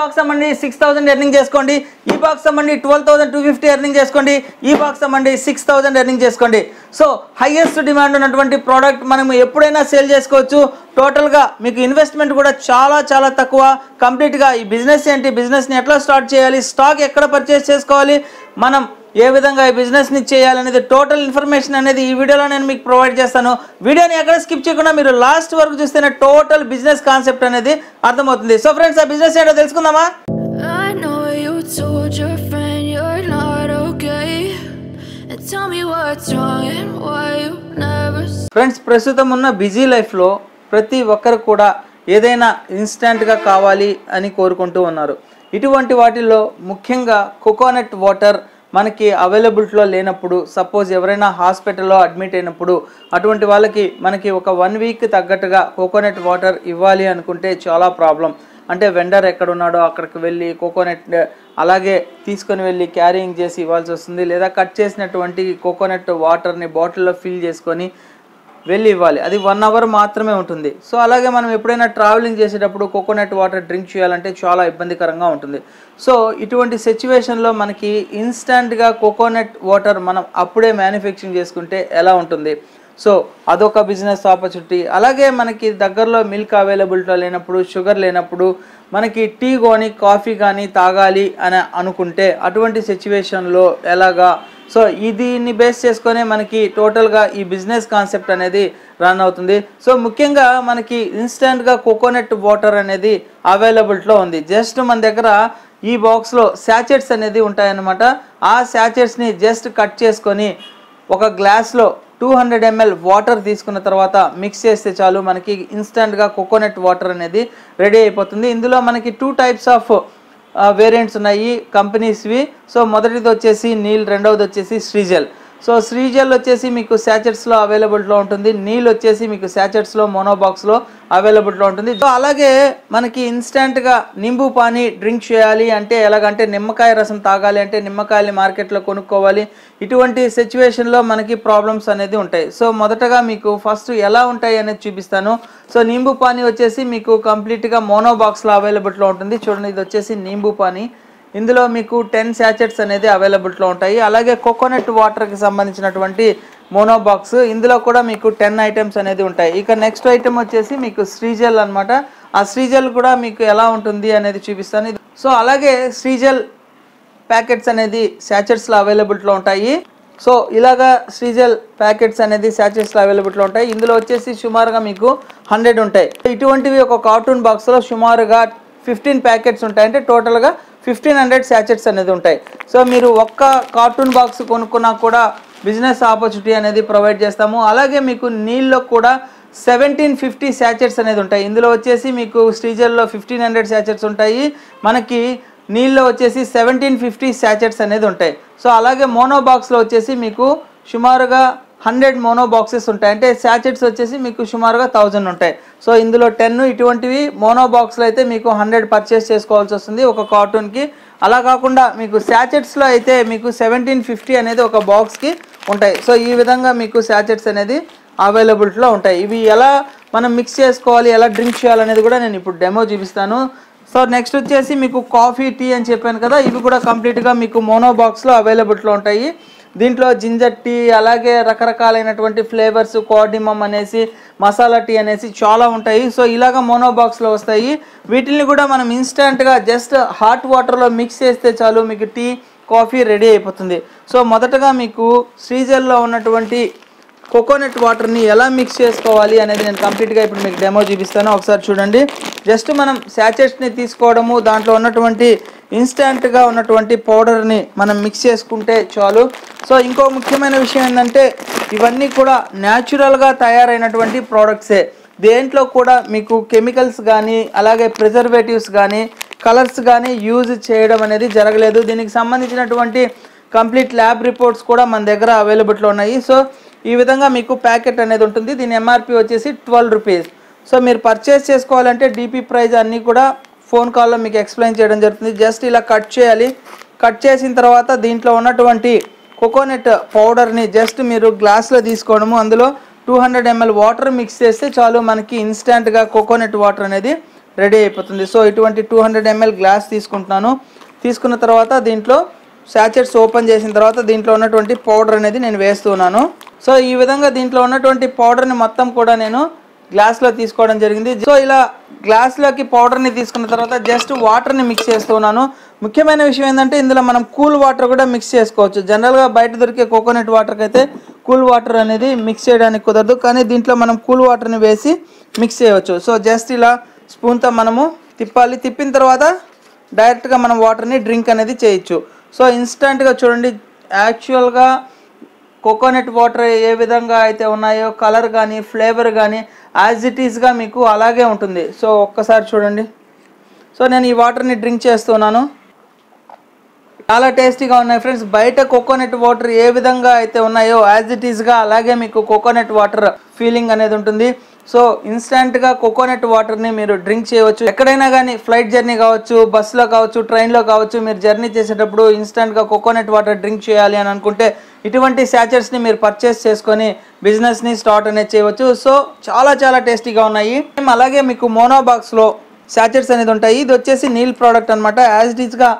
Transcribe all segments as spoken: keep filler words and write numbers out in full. box amandi six thousand earning cheskondi, ee box amandi twelve thousand two hundred fifty earning cheskondi, ee box amandi six thousand earning cheskondi. So highest demand unnatuvanti product manamu eppudaina sell chesukochu. Total ga meeku investment kuda chala chala takkuva. Complete ga ee business enti, business ni etla start cheyali, stock ekkada purchase chesukovali, manam ఏ విధంగా ఈ business ని చేయాలనేది total information అనేది ఈ వీడియోలో నేను మీకు provide చేస్తాను. వీడియోని ఎక్కడ స్కిప్ చేయకుండా మీరు లాస్ట్ వరకు చూస్తేనే టోటల్ బిజినెస్ కాన్సెప్ట్ అనేది అర్థమవుతుంది. సో ఫ్రెండ్స్, ఆ బిజినెస్ ఏంటో తెలుసుకుందామా. ఫ్రెండ్స్, ప్రస్తుతం ఉన్న బిజీ లైఫ్ లో ప్రతి ఒక్కరు కూడా ఏదైనా ఇన్స్టెంట్ గా కావాలి అని కోరుకుంటూ ఉన్నారు. ఇటువంటి వాటిల్లో ముఖ్యంగా కోకోనట్ వాటర్ మనకి అవైలబిలిటీలో లేనప్పుడు, సపోజ్ ఎవరైనా హాస్పిటల్లో అడ్మిట్ అయినప్పుడు, అటువంటి వాళ్ళకి మనకి ఒక వన్ వీక్ తగ్గట్టుగా కోకోనట్ వాటర్ ఇవ్వాలి అనుకుంటే చాలా ప్రాబ్లం. అంటే వెండర్ ఎక్కడున్నాడో అక్కడికి వెళ్ళి కోకోనట్ అలాగే తీసుకొని వెళ్ళి క్యారీయింగ్ చేసి ఇవ్వాల్సి వస్తుంది. లేదా కట్ చేసినటువంటి కోకోనట్ వాటర్ని బాటిల్లో ఫిల్ చేసుకొని వెళ్ళి ఇవ్వాలి. అది వన్ అవర్ మాత్రమే ఉంటుంది. సో అలాగే మనం ఎప్పుడైనా ట్రావెలింగ్ చేసేటప్పుడు కోకోనట్ వాటర్ డ్రింక్ చేయాలంటే చాలా ఇబ్బందికరంగా ఉంటుంది. సో ఇటువంటి సిచ్యువేషన్లో మనకి ఇన్స్టంట్గా కోకోనట్ వాటర్ మనం అప్పుడే మ్యానుఫ్యాక్చరింగ్ చేసుకుంటే ఎలా ఉంటుంది. సో అదొక బిజినెస్ ఆపర్చునిటీ. అలాగే మనకి దగ్గరలో మిల్క్ అవైలబిలిటీ లేనప్పుడు, షుగర్ లేనప్పుడు, మనకి టీ కానీ కాఫీ కానీ తాగాలి అని అనుకుంటే అటువంటి సిచ్యువేషన్లో ఎలాగా. సో దీన్ని బేస్ చేసుకొని మనకి టోటల్గా ఈ బిజినెస్ కాన్సెప్ట్ అనేది రన్ అవుతుంది. సో ముఖ్యంగా మనకి ఇన్స్టెంట్గా కోకోనట్ వాటర్ అనేది అవైలబిలిటీలో ఉంది. జస్ట్ మన దగ్గర ఈ బాక్స్లో శాచెట్స్ అనేది ఉంటాయన్నమాట. ఆ శాచెట్స్ని జస్ట్ కట్ చేసుకొని ఒక గ్లాస్లో టూ హండ్రెడ్ ఎంఎల్ వాటర్ తీసుకున్న తర్వాత మిక్స్ చేస్తే చాలు, మనకి ఇన్స్టెంట్గా కోకోనట్ వాటర్ అనేది రెడీ అయిపోతుంది. ఇందులో మనకి టూ టైప్స్ ఆఫ్ వేరియంట్స్ ఉన్నాయి కంపెనీస్వి. సో మొదటిది వచ్చేసి నీల్, రెండవది వచ్చేసి శ్రీజల్. సో శ్రీజల్ వచ్చేసి మీకు శాచెట్స్లో అవైలబుల్లో ఉంటుంది, నీళ్ళు వచ్చేసి మీకు శాచెట్స్లో మోనోబాక్స్లో అవైలబుల్లో ఉంటుంది. సో అలాగే మనకి ఇన్స్టెంట్గా నింబు పానీ డ్రింక్ చేయాలి అంటే ఎలాగంటే నిమ్మకాయ రసం తాగాలి అంటే నిమ్మకాయలు మార్కెట్లో కొనుక్కోవాలి. ఇటువంటి సిచ్యువేషన్లో మనకి ప్రాబ్లమ్స్ అనేది ఉంటాయి. సో మొదటగా మీకు ఫస్ట్ ఎలా ఉంటాయి అనేది చూపిస్తాను. సో నింబు పానీ వచ్చేసి మీకు కంప్లీట్గా మోనోబాక్స్లో అవైలబుల్లో ఉంటుంది. చూడండి, ఇది వచ్చేసి నింబు పానీ. ఇందులో మీకు టెన్ శాచెట్స్ అనేది అవైలబుల్లో ఉంటాయి. అలాగే కోకోనట్ వాటర్కి సంబంధించినటువంటి మోనోబాక్స్, ఇందులో కూడా మీకు టెన్ ఐటమ్స్ అనేది ఉంటాయి. ఇక నెక్స్ట్ ఐటమ్ వచ్చేసి మీకు శ్రీజల్ అనమాట. ఆ శ్రీజల్ కూడా మీకు ఎలా ఉంటుంది అనేది చూపిస్తాను. సో అలాగే శ్రీజల్ ప్యాకెట్స్ అనేది శాచెట్స్లో అవైలబుల్లో ఉంటాయి. సో ఇలాగా శ్రీజల్ ప్యాకెట్స్ అనేది శాచెట్స్లో అవైలబుల్లో ఉంటాయి. ఇందులో వచ్చేసి సుమారుగా మీకు హండ్రెడ్ ఉంటాయి. ఇటువంటివి ఒక కార్టూన్ బాక్స్లో సుమారుగా ఫిఫ్టీన్ ప్యాకెట్స్ ఉంటాయి. అంటే టోటల్గా ఫిఫ్టీన్ హండ్రెడ్ శాచెట్స్ అనేది ఉంటాయి. సో మీరు ఒక్క కార్టూన్ బాక్స్ కొనుక్కున్నా కూడా బిజినెస్ ఆపర్చునిటీ అనేది ప్రొవైడ్ చేస్తాము. అలాగే మీకు నీళ్ళలో కూడా సెవెంటీన్ ఫిఫ్టీ శాచెట్స్ అనేది ఉంటాయి. ఇందులో వచ్చేసి మీకు శ్రీజల్లో ఫిఫ్టీన్ హండ్రెడ్ శాచెట్స్ ఉంటాయి. మనకి నీళ్ళలో వచ్చేసి సెవెంటీన్ ఫిఫ్టీ శాచెట్స్ అనేది ఉంటాయి. సో అలాగే మోనోబాక్స్లో వచ్చేసి మీకు సుమారుగా హండ్రెడ్ మోనో బాక్సెస్ ఉంటాయి. అంటే శాచెట్స్ వచ్చేసి మీకు సుమారుగా థౌజండ్ ఉంటాయి. సో ఇందులో టెన్ ఇటువంటివి మోనో బాక్స్లో అయితే మీకు హండ్రెడ్ పర్చేస్ చేసుకోవాల్సి వస్తుంది ఒక కార్టూన్కి. అలా కాకుండా మీకు శాచెట్స్లో అయితే మీకు సెవెంటీన్ ఫిఫ్టీ అనేది ఒక బాక్స్కి ఉంటాయి. సో ఈ విధంగా మీకు శాచెట్స్ అనేది అవైలబిలిటీలో ఉంటాయి. ఇవి ఎలా మనం మిక్స్ చేసుకోవాలి, ఎలా డ్రింక్ చేయాలనేది కూడా నేను ఇప్పుడు డెమో చూపిస్తాను. సో నెక్స్ట్ వచ్చేసి మీకు కాఫీ, టీ అని చెప్పాను కదా, ఇవి కూడా కంప్లీట్గా మీకు మోనో బాక్స్లో అవైలబిలిటీలో ఉంటాయి. దీంట్లో జింజర్ టీ, అలాగే రకరకాలైనటువంటి ఫ్లేవర్స్, కార్డిమమ్ అనేసి, మసాలా టీ అనేసి చాలా ఉంటాయి. సో ఇలాగ మోనోబాక్స్లో వస్తాయి. వీటిని కూడా మనం ఇన్స్టెంట్గా జస్ట్ హాట్ వాటర్లో మిక్స్ చేస్తే చాలు, మీకు టీ, కాఫీ రెడీ అయిపోతుంది. సో మొదటగా మీకు శ్రీజల్లో ఉన్నటువంటి కోకోనట్ వాటర్ని ఎలా మిక్స్ చేసుకోవాలి అనేది నేను కంప్లీట్గా ఇప్పుడు మీకు డెమో చూపిస్తాను. ఒకసారి చూడండి. జస్ట్ మనం శాచెట్స్ని తీసుకోవడము, దాంట్లో ఉన్నటువంటి ఇన్స్టెంట్గా ఉన్నటువంటి పౌడర్ని మనం మిక్స్ చేసుకుంటే చాలు. సో ఇంకో ముఖ్యమైన విషయం ఏంటంటే ఇవన్నీ కూడా న్యాచురల్గా తయారైనటువంటి ప్రోడక్ట్సే. దేంట్లో కూడా మీకు కెమికల్స్ కానీ, అలాగే ప్రిజర్వేటివ్స్ కానీ, కలర్స్ కానీ యూజ్ చేయడం అనేది జరగలేదు. దీనికి సంబంధించినటువంటి కంప్లీట్ ల్యాబ్ రిపోర్ట్స్ కూడా మన దగ్గర అవైలబుల్లో ఉన్నాయి. సో ఈ విధంగా మీకు ప్యాకెట్ అనేది ఉంటుంది. దీని ఎంఆర్పి వచ్చేసి ట్వెల్వ్ రూపీస్. సో మీరు పర్చేస్ చేసుకోవాలంటే డీపీ ప్రైజ్ అన్నీ కూడా ఫోన్ కాల్లో మీకు ఎక్స్ప్లెయిన్ చేయడం జరుగుతుంది. జస్ట్ ఇలా కట్ చేయాలి. కట్ చేసిన తర్వాత దీంట్లో ఉన్నటువంటి కోకోనట్ పౌడర్ని జస్ట్ మీరు గ్లాస్లో తీసుకోవడము, అందులో two hundred ml water mix చేస్తే చాలు, మనకి ఇన్స్టెంట్గా కోకోనట్ వాటర్ అనేది రెడీ అయిపోతుంది. సో ఇటువంటి టూ హండ్రెడ్ ఎంఎల్ గ్లాస్ తీసుకుంటున్నాను. తీసుకున్న తర్వాత దీంట్లో శాచెట్స్ ఓపెన్ చేసిన తర్వాత దీంట్లో ఉన్నటువంటి పౌడర్ అనేది నేను వేస్తున్నాను. సో ఈ విధంగా దీంట్లో ఉన్నటువంటి పౌడర్ని మొత్తం కూడా నేను గ్లాస్లో తీసుకోవడం జరిగింది. సో ఇలా గ్లాస్లోకి పౌడర్ని తీసుకున్న తర్వాత జస్ట్ వాటర్ని మిక్స్ చేస్తున్నాను. ముఖ్యమైన విషయం ఏంటంటే ఇందులో మనం కూల్ వాటర్ కూడా మిక్స్ చేసుకోవచ్చు. జనరల్గా బయట దొరికే కోకోనట్ వాటర్కి అయితే కూల్ వాటర్ అనేది మిక్స్ చేయడానికి కుదరదు, కానీ దీంట్లో మనం కూల్ వాటర్ని వేసి మిక్స్ చేయవచ్చు. సో జస్ట్ ఇలా స్పూన్తో మనము తిప్పాలి. తిప్పిన తర్వాత డైరెక్ట్గా మనం వాటర్ని డ్రింక్ అనేది చేయొచ్చు. సో ఇన్స్టంట్గా చూడండి, యాక్చువల్గా కోకోనట్ వాటర్ ఏ విధంగా అయితే ఉన్నాయో కలర్ కానీ ఫ్లేవర్ కానీ యాజ్ ఇట్ ఈస్గా మీకు అలాగే ఉంటుంది. సో ఒక్కసారి చూడండి. సో నేను ఈ వాటర్ని డ్రింక్ చేస్తున్నాను. చాలా టేస్టీగా ఉన్నాయి ఫ్రెండ్స్. బయట కోకోనట్ వాటర్ ఏ విధంగా అయితే ఉన్నాయో యాజ్ ఇట్ ఈస్గా అలాగే మీకు కోకోనట్ వాటర్ ఫీలింగ్ అనేది ఉంటుంది. సో ఇన్స్టెంట్గా కోకోనట్ వాటర్ని మీరు డ్రింక్ చేయవచ్చు. ఎక్కడైనా కానీ ఫ్లైట్ జర్నీ కావచ్చు, బస్సులో కావచ్చు, ట్రైన్లో కావచ్చు, మీరు జర్నీ చేసేటప్పుడు ఇన్స్టెంట్గా కోకోనట్ వాటర్ డ్రింక్ చేయాలి అని అనుకుంటే ఇటువంటి శాచెట్స్ని మీరు పర్చేస్ చేసుకొని బిజినెస్ని స్టార్ట్ అనేది చేయవచ్చు. సో చాలా చాలా టేస్టీగా ఉన్నాయి. అలాగే మీకు మోనో బాక్స్లో శాచెట్స్ అనేది ఉంటాయి. ఇది వచ్చేసి నీల్ ప్రోడక్ట్ అనమాట. యాజ్ ఇట్ ఈస్గా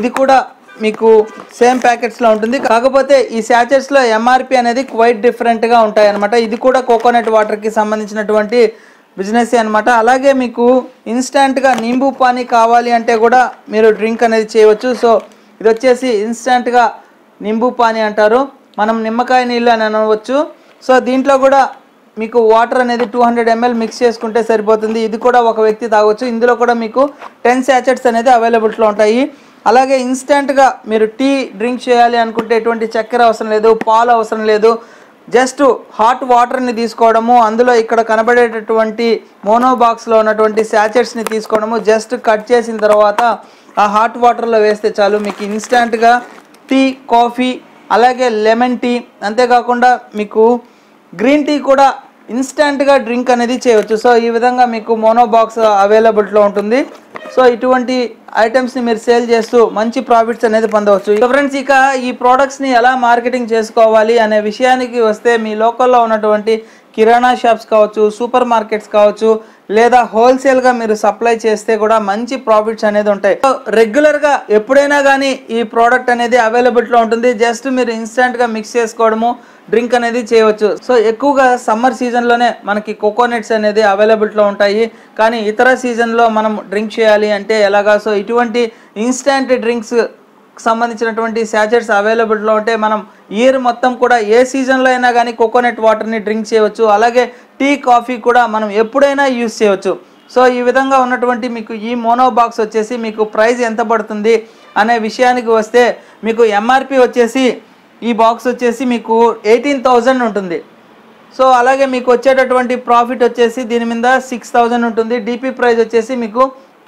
ఇది కూడా మీకు సేమ్ ప్యాకెట్స్లో ఉంటుంది, కాకపోతే ఈ శాచెట్స్లో ఎంఆర్పి అనేది క్వైట్ డిఫరెంట్గా ఉంటాయి అనమాట. ఇది కూడా కోకోనట్ వాటర్కి సంబంధించినటువంటి బిజినెస్ అనమాట. అలాగే మీకు ఇన్స్టెంట్గా నింబూ పానీ కావాలి అంటే కూడా మీరు డ్రింక్ అనేది చేయవచ్చు. సో ఇది వచ్చేసి ఇన్స్టెంట్గా నింబూ పానీ అంటారు, మనం నిమ్మకాయ నీళ్ళు అని అనవచ్చు. సో దీంట్లో కూడా మీకు వాటర్ అనేది టూ హండ్రెడ్ ఎంఎల్ మిక్స్ చేసుకుంటే సరిపోతుంది. ఇది కూడా ఒక వ్యక్తి తాగొచ్చు. ఇందులో కూడా మీకు టెన్ శాచెట్స్ అనేది అవైలబుల్లో ఉంటాయి. అలాగే ఇన్స్టెంట్గా మీరు టీ డ్రింక్ చేయాలి అనుకుంటే ఎటువంటి చక్కెర అవసరం లేదు, పాలు అవసరం లేదు, జస్ట్ హాట్ వాటర్ని తీసుకోవడము, అందులో ఇక్కడ కనబడేటటువంటి మోనో బాక్స్లో ఉన్నటువంటి శాచెట్స్ని తీసుకోవడము, జస్ట్ కట్ చేసిన తర్వాత ఆ హాట్ వాటర్లో వేస్తే చాలు, మీకు ఇన్స్టెంట్గా టీ, కాఫీ, అలాగే లెమన్ టీ, అంతేకాకుండా మీకు గ్రీన్ టీ కూడా ఇన్స్టెంట్గా డ్రింక్ అనేది చేయవచ్చు. సో ఈ విధంగా మీకు మోనో బాక్స్ అవైలబుల్లో ఉంటుంది. సో ఇటువంటి ఐటమ్స్ని మీరు సేల్ చేస్తూ మంచి ప్రాఫిట్స్ అనేది పొందవచ్చు. సో ఫ్రెండ్స్, ఇక ఈ ప్రోడక్ట్స్ని ఎలా మార్కెటింగ్ చేసుకోవాలి అనే విషయానికి వస్తే మీ లోకల్లో ఉన్నటువంటి కిరాణా షాప్స్ కావచ్చు, సూపర్ మార్కెట్స్ కావచ్చు, లేదా హోల్సేల్గా మీరు సప్లై చేస్తే కూడా మంచి ప్రాఫిట్స్ అనేది ఉంటాయి. సో రెగ్యులర్గా ఎప్పుడైనా కానీ ఈ ప్రోడక్ట్ అనేది అవైలబుల్లో ఉంటుంది. జస్ట్ మీరు ఇన్స్టెంట్గా మిక్స్ చేసుకోవడము, డ్రింక్ అనేది చేయవచ్చు. సో ఎక్కువగా సమ్మర్ సీజన్లోనే మనకి కోకోనట్స్ అనేది అవైలబుల్లో ఉంటాయి, కానీ ఇతర సీజన్లో మనం డ్రింక్ చేయాలి అంటే ఎలాగా? సో ఇటువంటి ఇన్స్టెంట్ డ్రింక్స్ సంబంధించినటువంటి శాచెట్స్ అవైలబుల్లో ఉంటే మనం ఇయర్ మొత్తం కూడా ఏ సీజన్లో అయినా కానీ కోకోనట్ వాటర్ని డ్రింక్ చేయవచ్చు. అలాగే టీ, కాఫీ కూడా మనం ఎప్పుడైనా యూజ్ చేయవచ్చు. సో ఈ విధంగా ఉన్నటువంటి మీకు ఈ మోనో బాక్స్ వచ్చేసి మీకు ప్రైస్ ఎంత పడుతుంది అనే విషయానికి వస్తే మీకు ఎంఆర్పి వచ్చేసి ఈ బాక్స్ వచ్చేసి మీకు ఎయిటీన్ థౌజండ్ ఉంటుంది. సో అలాగే మీకు వచ్చేటటువంటి ప్రాఫిట్ వచ్చేసి దీని మీద సిక్స్ థౌజండ్ ఉంటుంది. డిపి ప్రైస్ వచ్చేసి మీకు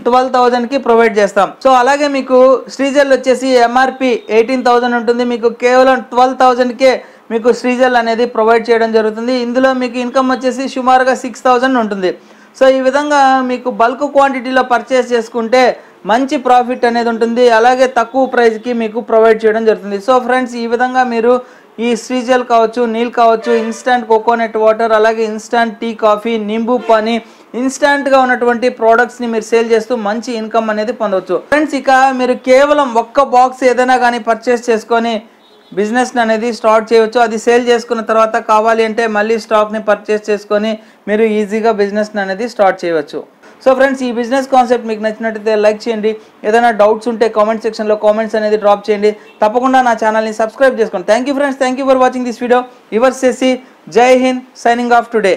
ట్వెల్వ్ థౌజండ్కి ప్రొవైడ్ చేస్తాం. సో అలాగే మీకు శ్రీజల్ వచ్చేసి ఎంఆర్పి ఎయిటీన్ థౌజండ్ ఉంటుంది, మీకు కేవలం ట్వెల్వ్ థౌజండ్కే మీకు శ్రీజల్ అనేది ప్రొవైడ్ చేయడం జరుగుతుంది. ఇందులో మీకు ఇన్కమ్ వచ్చేసి సుమారుగా సిక్స్ థౌజండ్ ఉంటుంది. సో ఈ విధంగా మీకు బల్క్ క్వాంటిటీలో పర్చేస్ చేసుకుంటే మంచి ప్రాఫిట్ అనేది ఉంటుంది. అలాగే తక్కువ ప్రైస్కి మీకు ప్రొవైడ్ చేయడం జరుగుతుంది. సో ఫ్రెండ్స్, ఈ విధంగా మీరు ఈ శ్రీజల్ కావచ్చు, నీల్ కావచ్చు, ఇన్స్టంట్ కోకోనట్ వాటర్, అలాగే ఇన్స్టంట్ టీ, కాఫీ, నింబూ పానీ, ఇన్స్టంట్గా ఉన్నటువంటి ప్రోడక్ట్స్ని మీరు సేల్ చేస్తూ మంచి ఇన్కమ్ అనేది పొందవచ్చు. ఫ్రెండ్స్, ఇక మీరు కేవలం ఒక్క బాక్స్ ఏదైనా కానీ పర్చేస్ చేసుకొని బిజినెస్ అనేది స్టార్ట్ చేయవచ్చు. అది సేల్ చేసుకున్న తర్వాత కావాలి అంటే మళ్ళీ స్టాక్ని పర్చేస్ చేసుకొని మీరు ఈజీగా బిజినెస్ అనేది స్టార్ట్ చేయవచ్చు. సో ఫ్రెండ్స్, ఈ బిజినెస్ కాన్సెప్ట్ మీకు నచ్చినట్లయితే లైక్ చేయండి. ఏదైనా డౌట్స్ ఉంటే కామెంట్ సెక్షన్లో కామెంట్స్ అనేది డ్రాప్ చేయండి. తప్పకుండా నా ఛానల్ని సబ్స్క్రైబ్ చేసుకోండి. Thank you friends, thank you for watching this video. Your Shashi, Jai Hind, signing off today.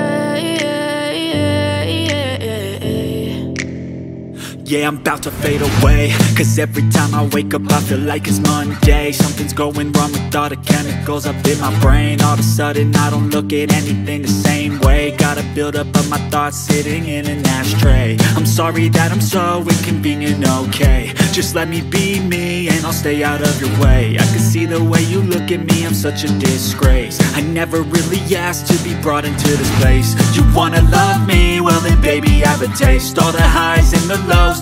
yeah, I'm about to fade away. Cause every time I wake up I feel like it's Monday. Something's going wrong with all the chemicals up in my brain. All of a sudden I don't look at anything the same way. Gotta build up of my thoughts sitting in an ashtray. I'm sorry that I'm so inconvenient, okay. Just let me be me and I'll stay out of your way. I can see the way you look at me, I'm such a disgrace. I never really asked to be brought into this place. You wanna love me? Well then baby I have a taste. All the highs and the lows,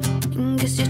And guess you're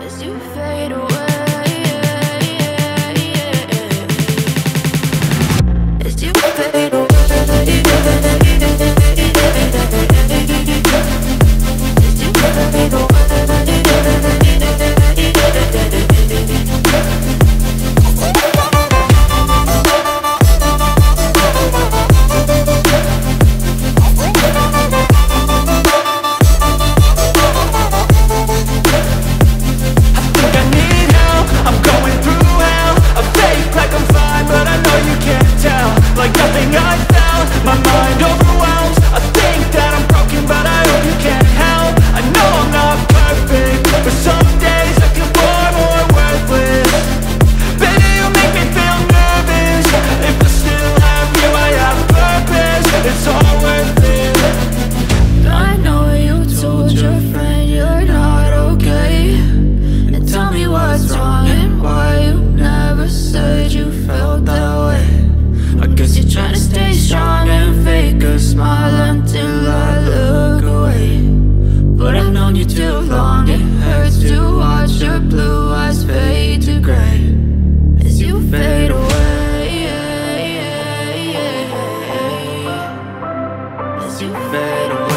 As you fade away, as you fade away.